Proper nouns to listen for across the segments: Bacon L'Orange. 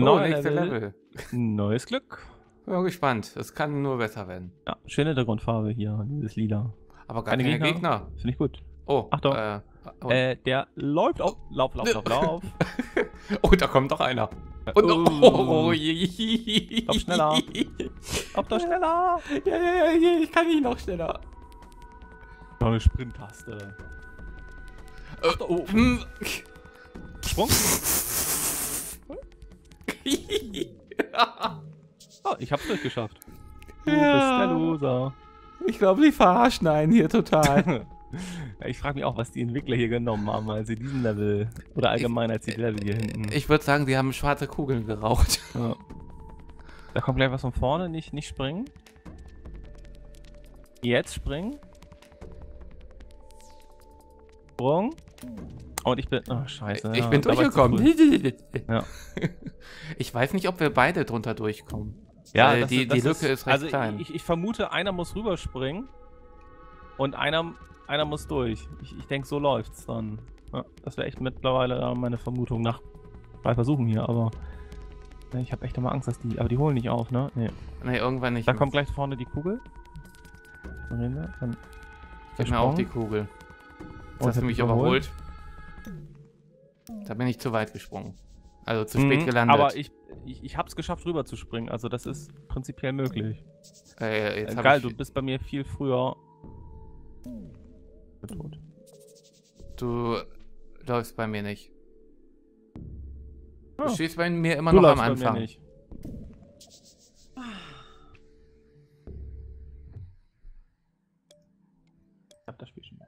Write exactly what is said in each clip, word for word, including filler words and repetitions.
Neues oh, nächste Level. Level. Neues Glück. Ich bin gespannt. Es kann nur besser werden. Ja, schöne Hintergrundfarbe hier, dieses Lila. Aber gar keine, keine Gegner. Gegner. Finde ich gut. Oh, Achtung. Äh, oh. Äh, der läuft auf. Lauf, lauf, lauf, lauf. Oh, da kommt doch einer. Und oh, oh, oh, lauf schneller. Lauf doch schneller. Ja, ja, ja, ich kann nicht noch schneller. Noch eine Sprint-Taste. Äh, oh. Sprung. Oh, ich hab's durchgeschafft. Du ja. bist der Loser. Ich glaube, die verarschen einen hier total. Ich frage mich auch, was die Entwickler hier genommen haben, als sie diesen Level oder allgemein als die Level hier hinten. Ich würde sagen, die haben schwarze Kugeln geraucht. Ja. Da kommt gleich was von vorne, nicht, nicht springen. Jetzt springen. Sprung. Und ich bin. Oh, scheiße. Ich ja, bin durchgekommen. Cool. Ja. Ich weiß nicht, ob wir beide drunter durchkommen. Ja, weil das die, ist, das die Lücke ist, ist recht also klein. Ich, ich vermute, einer muss rüberspringen. Und einer, einer muss durch. Ich, ich denke, so läuft's dann. Ja, das wäre echt mittlerweile meine Vermutung nach drei Versuchen hier, aber. Ich habe echt immer Angst, dass die. Aber die holen nicht auf, ne? Nee. Nee, irgendwann nicht. Da kommt gleich vorne die Kugel. Dann reden wir. Dann ich gebe mir auch die Kugel. Jetzt oh, hast du mich überholt. Da bin ich zu weit gesprungen. Also zu spät mhm, gelandet. Aber ich, ich, ich hab's geschafft, rüber zu springen. Also das ist prinzipiell möglich. Äh, jetzt Geil, ich... du bist bei mir viel früher. Tot. Du läufst bei mir nicht. Du ja. stehst bei mir immer du noch am Anfang. Bei mir nicht. Ich hab das Spiel schon mal.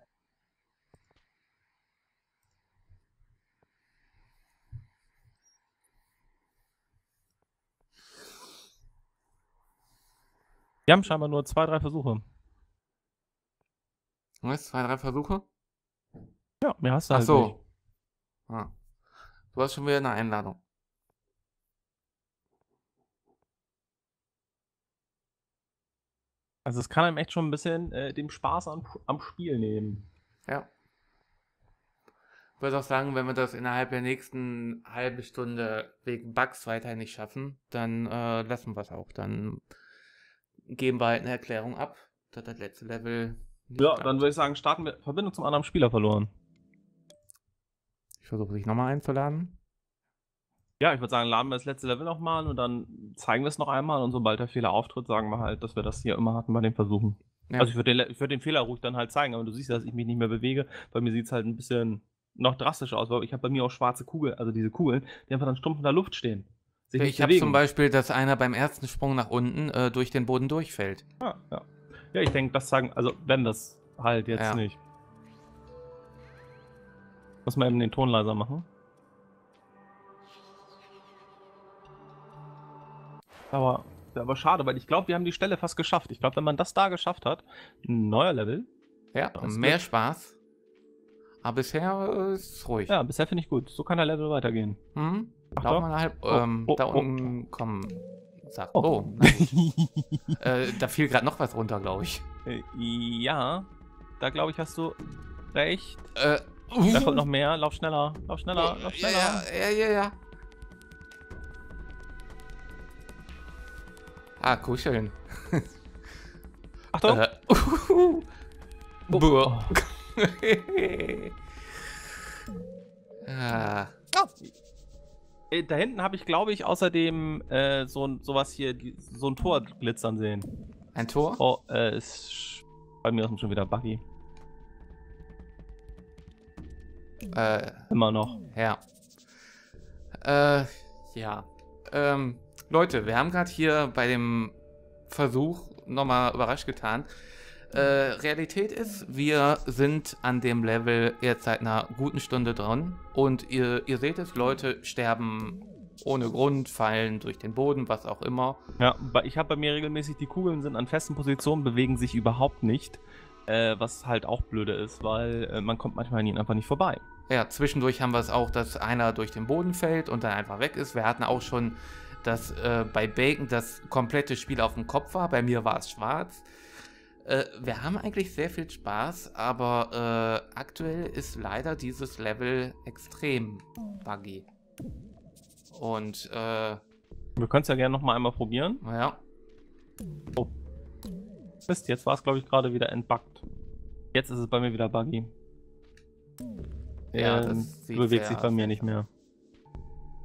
Die haben scheinbar nur zwei, drei Versuche. Was? Zwei, drei Versuche? Ja, mehr hast du Ach halt so. nicht. Ah. Du hast schon wieder eine Einladung. Also es kann einem echt schon ein bisschen äh, dem Spaß am, am Spiel nehmen. Ja. Ich würde auch sagen, wenn wir das innerhalb der nächsten halben Stunde wegen Bugs weiter nicht schaffen, dann äh, lassen wir es auch. Dann geben wir halt eine Erklärung ab, dass das letzte Level... Ja, dann würde ich sagen, starten wir... Verbindung zum anderen Spieler verloren. Ich versuche, dich nochmal einzuladen. Ja, ich würde sagen, laden wir das letzte Level nochmal und dann zeigen wir es noch einmal und sobald der Fehler auftritt, sagen wir halt, dass wir das hier immer hatten bei den Versuchen. Ja. Also ich würde den, ich würd den Fehler ruhig dann halt zeigen, aber du siehst, dass ich mich nicht mehr bewege. Bei mir sieht es halt ein bisschen noch drastischer aus, weil ich habe bei mir auch schwarze Kugeln, also diese Kugeln, die einfach dann stumpf in der Luft stehen. Sich ich habe zum Beispiel, dass einer beim ersten Sprung nach unten äh, durch den Boden durchfällt. Ah, ja. Ja, ich denke, das sagen, also wenn das halt jetzt ja. nicht. Muss man eben den Ton leiser machen. Aber, aber schade, weil ich glaube, wir haben die Stelle fast geschafft. Ich glaube, wenn man das da geschafft hat, ein neuer Level. Ja, mehr gut. Spaß. Aber bisher ist es ruhig. Ja, bisher finde ich gut. So kann der Level weitergehen. Mhm. Ach, da, mal halb, oh, ähm, oh, da unten oh. kommen. Sagt, oh, oh äh, da fiel gerade noch was runter, glaube ich. Äh, ja, da glaube ich, hast du recht. Äh, uh. Da kommt noch mehr. Lauf schneller, lauf schneller, lauf schneller. Ja, ja, ja, ja. Ah, kuscheln. Achtung. Äh, uh. oh. Boah. ah. oh. Da hinten habe ich, glaube ich, außerdem äh, so sowas hier, die, so ein Tor glitzern sehen. Ein Tor? Oh, äh, ist bei mir schon wieder buggy. Äh, Immer noch. Ja. Äh, ja. Ähm, Leute, wir haben gerade hier bei dem Versuch nochmal überrascht getan. Äh, Realität ist, wir sind an dem Level jetzt seit einer guten Stunde dran und ihr, ihr seht es, Leute sterben ohne Grund, fallen durch den Boden, was auch immer. Ja, ich habe bei mir regelmäßig, die Kugeln sind an festen Positionen, bewegen sich überhaupt nicht, äh, was halt auch blöde ist, weil äh, man kommt manchmal einfach nicht vorbei. Ja, zwischendurch haben wir es auch, dass einer durch den Boden fällt und dann einfach weg ist. Wir hatten auch schon, dass äh, bei Bacon das komplette Spiel auf dem Kopf war, bei mir war es schwarz. Wir haben eigentlich sehr viel Spaß, aber äh, aktuell ist leider dieses Level extrem buggy. Und, äh... wir können es ja gerne nochmal einmal probieren. Ja. Oh. Mist, jetzt war es, glaube ich, gerade wieder entbuggt. Jetzt ist es bei mir wieder buggy. Ja, ähm, das sieht bewegt sich bei mir nicht mehr.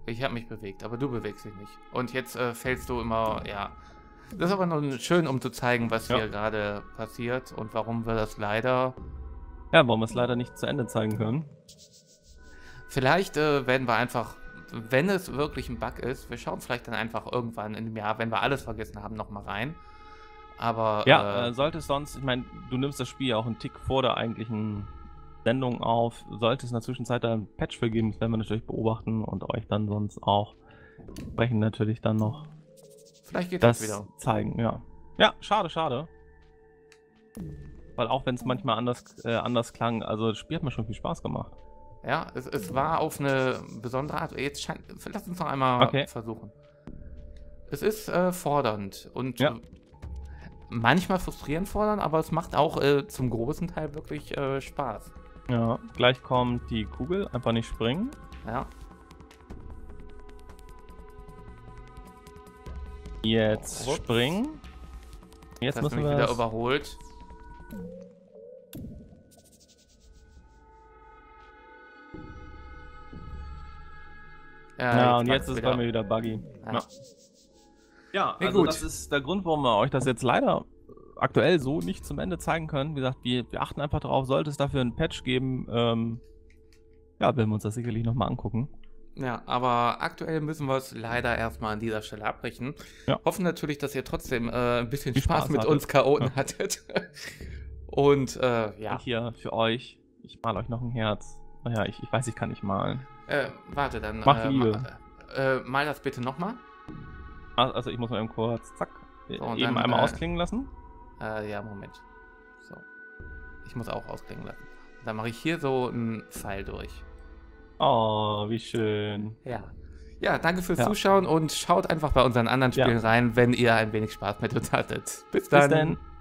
Ich habe mich bewegt, aber du bewegst dich nicht. Und jetzt äh, fällst du immer, ja. Das ist aber noch schön, um zu zeigen, was ja. hier gerade passiert und warum wir das leider... Ja, warum wir es leider nicht zu Ende zeigen können. Vielleicht äh, werden wir einfach, wenn es wirklich ein Bug ist, wir schauen vielleicht dann einfach irgendwann in dem Jahr, wenn wir alles vergessen haben, nochmal rein. Aber... Ja, äh, sollte es sonst, ich meine, du nimmst das Spiel ja auch einen Tick vor der eigentlichen... Sendung auf. Sollte es in der Zwischenzeit da ein Patch für geben, das werden wir natürlich beobachten und euch dann sonst auch sprechen natürlich dann noch. Vielleicht geht das, das wieder. Zeigen, ja. Ja, schade, schade. Weil auch wenn es manchmal anders, äh, anders klang, also das Spiel hat mir schon viel Spaß gemacht. Ja, es, es war auf eine besondere Art. Jetzt scheint, lass uns noch einmal okay. versuchen. Es ist äh, fordernd und ja. manchmal frustrierend fordernd, aber es macht auch äh, zum großen Teil wirklich äh, Spaß. Ja, gleich kommt die Kugel, einfach nicht springen. Ja. Jetzt Ups. springen. Jetzt das müssen wir wieder überholt. Ja, ja und jetzt ist wieder. bei mir wieder buggy. Ja, ja. ja also gut. das ist der Grund, warum wir euch das jetzt leider... aktuell so nicht zum Ende zeigen können. Wie gesagt, wir, wir achten einfach drauf, sollte es dafür einen Patch geben, ähm, ja, werden wir uns das sicherlich nochmal angucken. Ja, aber aktuell müssen wir es leider erstmal an dieser Stelle abbrechen. Ja. Hoffen natürlich, dass ihr trotzdem äh, ein bisschen Spaß, Spaß mit hattet. uns Chaoten ja. hattet. Und äh, ja. Ich hier für euch, ich male euch noch ein Herz. Naja, ich, ich weiß, ich kann nicht malen. Äh, warte, dann Mach äh, Liebe. Äh, mal das bitte nochmal. Also ich muss mal eben kurz, zack, so, eben dann, einmal äh, ausklingen lassen. Äh, ja, Moment. So. Ich muss auch ausklingen lassen. Dann mache ich hier so einen Pfeil durch. Oh, wie schön. Ja. Ja, danke fürs ja. Zuschauen und schaut einfach bei unseren anderen Spielen ja. rein, wenn ihr ein wenig Spaß mit uns hattet. Bis dann. Bis dann.